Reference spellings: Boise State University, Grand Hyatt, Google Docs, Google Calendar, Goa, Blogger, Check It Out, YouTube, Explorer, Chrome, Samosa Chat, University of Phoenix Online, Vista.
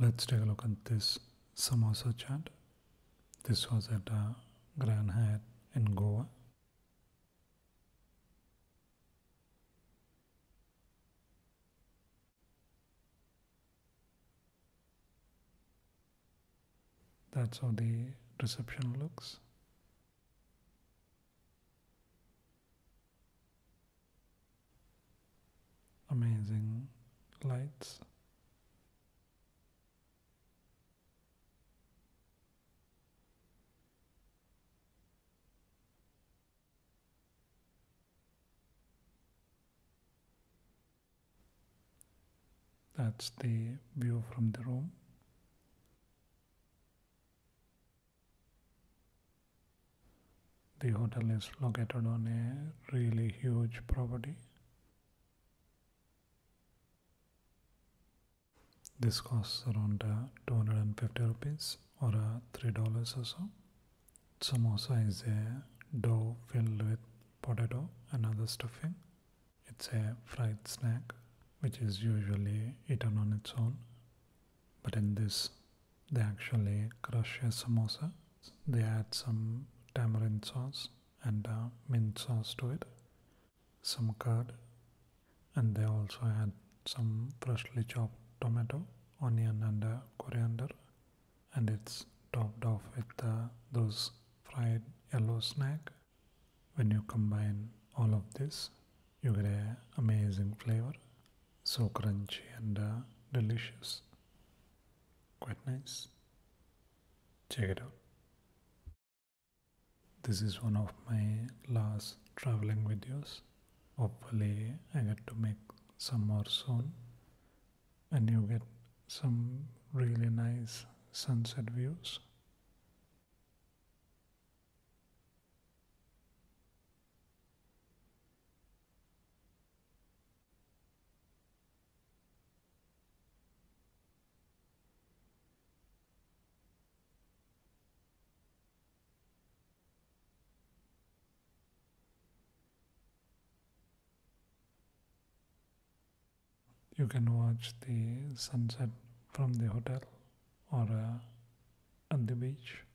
Let's take a look at this samosa chat. This was at a Grand Hyatt in Goa. That's how the reception looks. Amazing lights. That's the view from the room. The hotel is located on a really huge property. This costs around 250 rupees or $3 or so. Samosa is a dough filled with potato and other stuffing. It's a fried snack, which is usually eaten on its own, but in this they actually crush a samosa. They add some tamarind sauce and mint sauce to it, some curd, and they also add some freshly chopped tomato, onion and coriander, and it's topped off with those fried yellow snack. When you combine all of this, you get an amazing flavor. So crunchy and delicious. Quite nice. Check it out. This is one of my last traveling videos. Hopefully I get to make some more soon. And you get some really nice sunset views. You can watch the sunset from the hotel or at the beach.